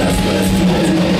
Let's go.